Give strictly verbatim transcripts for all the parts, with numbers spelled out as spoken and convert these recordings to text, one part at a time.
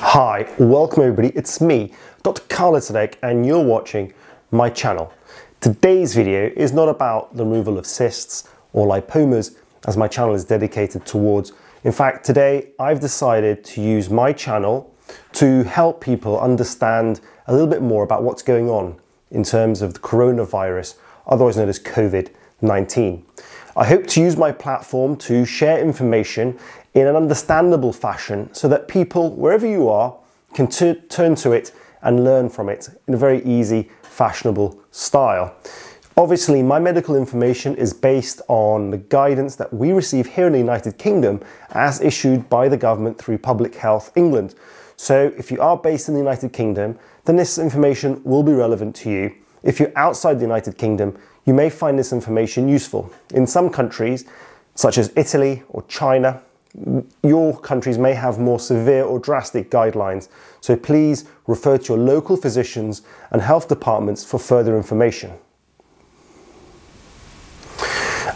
Hi, welcome everybody, it's me, Doctor Khaled Sadek, and you're watching my channel. Today's video is not about the removal of cysts or lipomas, as my channel is dedicated towards. In fact, today I've decided to use my channel to help people understand a little bit more about what's going on in terms of the coronavirus, otherwise known as COVID nineteen. I hope to use my platform to share information in an understandable fashion so that people, wherever you are, can turn to it and learn from it in a very easy, fashionable style. Obviously, my medical information is based on the guidance that we receive here in the United Kingdom as issued by the government through Public Health England. So if you are based in the United Kingdom, then this information will be relevant to you. If you're outside the United Kingdom, you may find this information useful. In some countries, such as Italy or China, your countries may have more severe or drastic guidelines, so please refer to your local physicians and health departments for further information.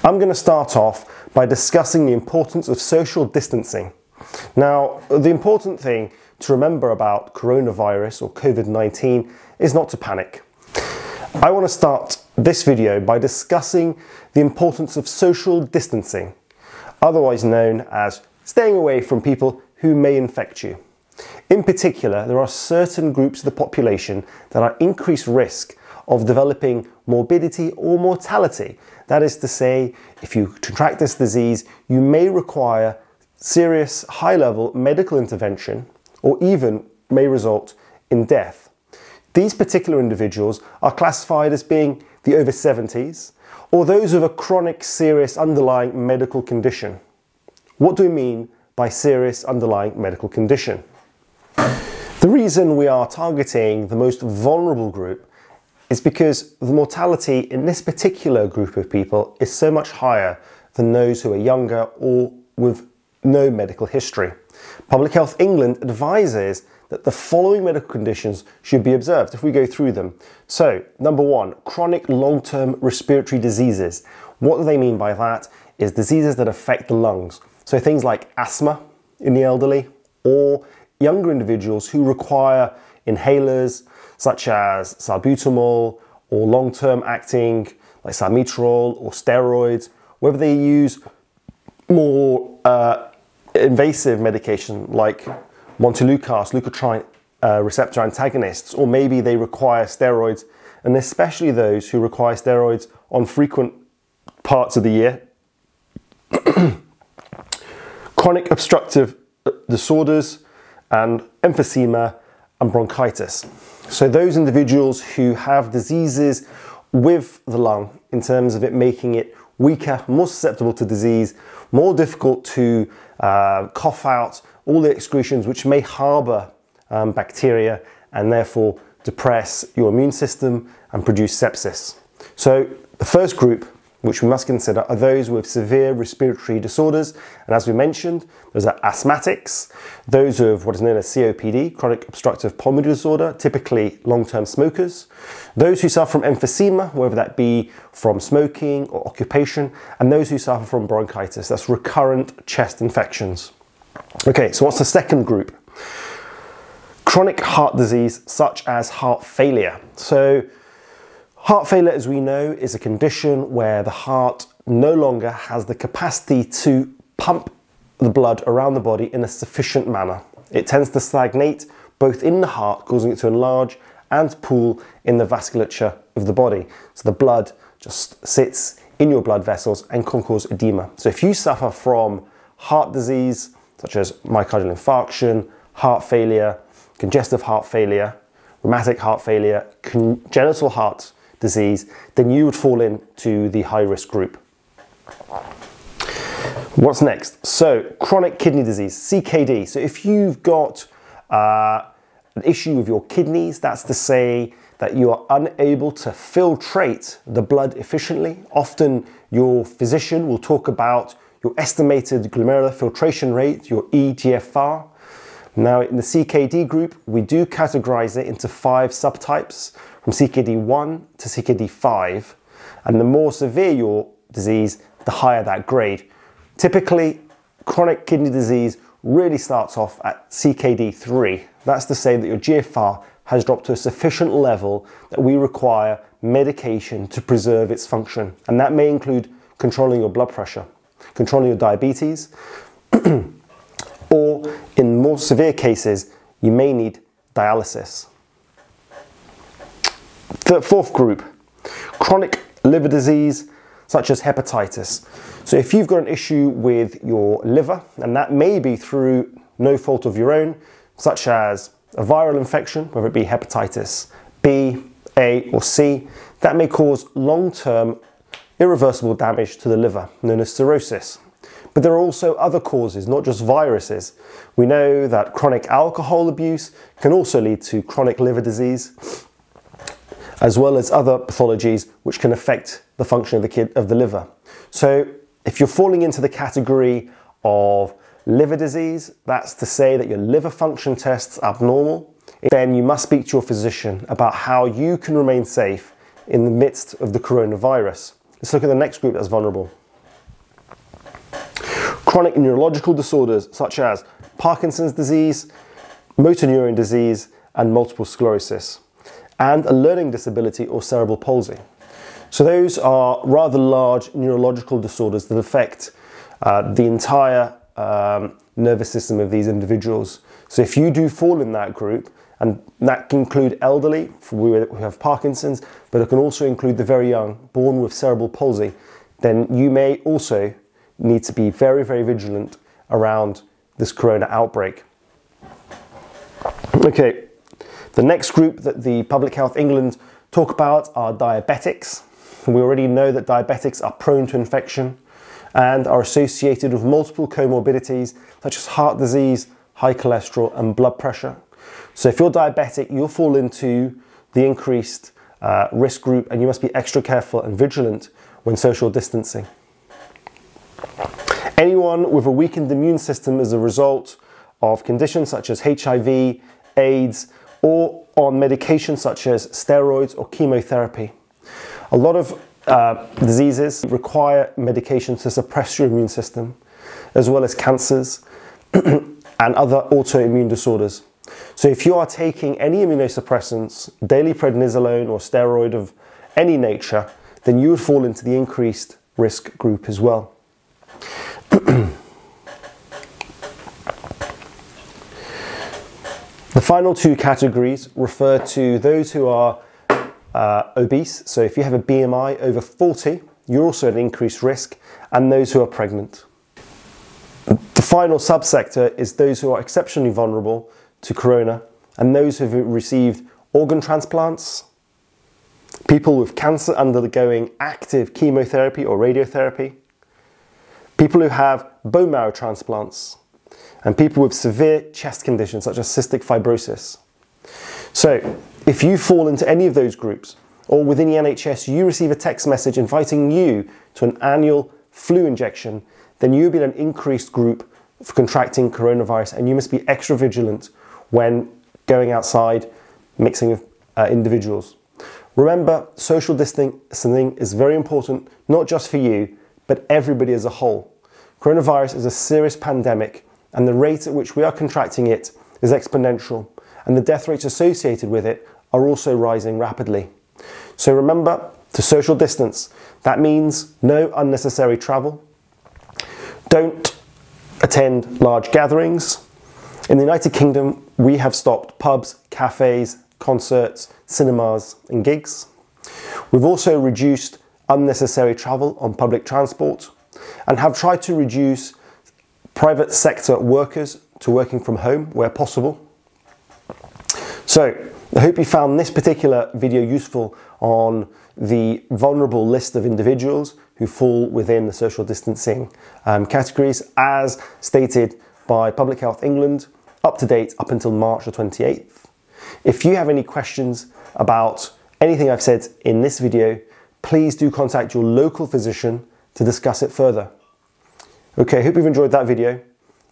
I'm going to start off by discussing the importance of social distancing. Now, the important thing to remember about coronavirus or COVID nineteen is not to panic. I want to start this video by discussing the importance of social distancing, otherwise known as staying away from people who may infect you. In particular, there are certain groups of the population that are at increased risk of developing morbidity or mortality. That is to say, if you contract this disease, you may require serious high-level medical intervention or even may result in death. These particular individuals are classified as being the over seventies or those with a chronic serious underlying medical condition. What do we mean by serious underlying medical condition? The reason we are targeting the most vulnerable group is because the mortality in this particular group of people is so much higher than those who are younger or with no medical history. Public Health England advises that the following medical conditions should be observed if we go through them. So, number one, chronic long-term respiratory diseases. What do they mean by that? Is diseases that affect the lungs. So things like asthma in the elderly or younger individuals who require inhalers such as salbutamol or long-term acting like salmeterol or steroids, whether they use more uh, invasive medication like montelukast, leukotriene uh, receptor antagonists, or maybe they require steroids, and especially those who require steroids on frequent parts of the year. Chronic obstructive disorders and emphysema and bronchitis. So those individuals who have diseases with the lung in terms of it making it weaker, more susceptible to disease, more difficult to uh, cough out all the excretions which may harbour um, bacteria and therefore depress your immune system and produce sepsis. So the first group which we must consider are those with severe respiratory disorders, and as we mentioned, those are asthmatics, those who have what is known as C O P D, chronic obstructive pulmonary disorder, typically long-term smokers, those who suffer from emphysema, whether that be from smoking or occupation, and those who suffer from bronchitis, that's recurrent chest infections. Okay, so what's the second group? Chronic heart disease such as heart failure. So heart failure, as we know, is a condition where the heart no longer has the capacity to pump the blood around the body in a sufficient manner. It tends to stagnate both in the heart, causing it to enlarge and pool in the vasculature of the body. So the blood just sits in your blood vessels and can cause edema. So if you suffer from heart disease, such as myocardial infarction, heart failure, congestive heart failure, rheumatic heart failure, congenital heart disease, then you would fall into the high-risk group. What's next? So, chronic kidney disease, C K D. So if you've got uh, an issue with your kidneys, that's to say that you are unable to filtrate the blood efficiently. Often your physician will talk about your estimated glomerular filtration rate, your E G F R. Now, in the C K D group, we do categorize it into five subtypes, from C K D one to C K D five, and the more severe your disease, the higher that grade. Typically, chronic kidney disease really starts off at C K D three. That's to say that your G F R has dropped to a sufficient level that we require medication to preserve its function. And that may include controlling your blood pressure, controlling your diabetes, or in more severe cases, you may need dialysis. The fourth group, chronic liver disease, such as hepatitis. So if you've got an issue with your liver, and that may be through no fault of your own, such as a viral infection, whether it be hepatitis B, A, or C, that may cause long-term irreversible damage to the liver, known as cirrhosis. But there are also other causes, not just viruses. We know that chronic alcohol abuse can also lead to chronic liver disease, as well as other pathologies which can affect the function of the, kid, of the liver. So if you're falling into the category of liver disease, that's to say that your liver function test's abnormal, then you must speak to your physician about how you can remain safe in the midst of the coronavirus. Let's look at the next group that's vulnerable. Chronic neurological disorders such as Parkinson's disease, motor neuron disease, and multiple sclerosis, and a learning disability or cerebral palsy. So those are rather large neurological disorders that affect uh, the entire um, nervous system of these individuals. So if you do fall in that group, and that can include elderly who have Parkinson's, but it can also include the very young, born with cerebral palsy, then you may also need to be very, very vigilant around this corona outbreak. Okay. The next group that the Public Health England talk about are diabetics. We already know that diabetics are prone to infection and are associated with multiple comorbidities such as heart disease, high cholesterol, and blood pressure. So if you're diabetic, you'll fall into the increased uh, risk group, and you must be extra careful and vigilant when social distancing. Anyone with a weakened immune system as a result of conditions such as H I V, AIDS, or on medication such as steroids or chemotherapy. A lot of uh, diseases require medication to suppress your immune system, as well as cancers and other autoimmune disorders. So if you are taking any immunosuppressants, daily prednisolone or steroid of any nature, then you would fall into the increased risk group as well. The final two categories refer to those who are uh, obese. So if you have a B M I over forty, you're also at increased risk, and those who are pregnant. The final subsector is those who are exceptionally vulnerable to corona, and those who have received organ transplants, people with cancer undergoing active chemotherapy or radiotherapy, people who have bone marrow transplants, and people with severe chest conditions such as cystic fibrosis. So if you fall into any of those groups, or within the N H S you receive a text message inviting you to an annual flu injection, then you'll be in an increased group for contracting coronavirus, and you must be extra vigilant when going outside, mixing with uh, individuals. Remember, social distancing is very important, not just for you, but everybody as a whole. Coronavirus is a serious pandemic, and the rate at which we are contracting it is exponential, and the death rates associated with it are also rising rapidly. So remember to social distance. That means no unnecessary travel. Don't attend large gatherings. In the United Kingdom, we have stopped pubs, cafes, concerts, cinemas, and gigs. We've also reduced unnecessary travel on public transport, and have tried to reduce private sector workers to working from home where possible. So I hope you found this particular video useful on the vulnerable list of individuals who fall within the social distancing um, categories as stated by Public Health England, up to date up until March the twenty-eighth. If you have any questions about anything I've said in this video, please do contact your local physician to discuss it further. Okay, hope you've enjoyed that video.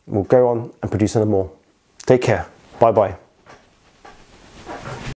We'll go on and produce another more. Take care. Bye-bye.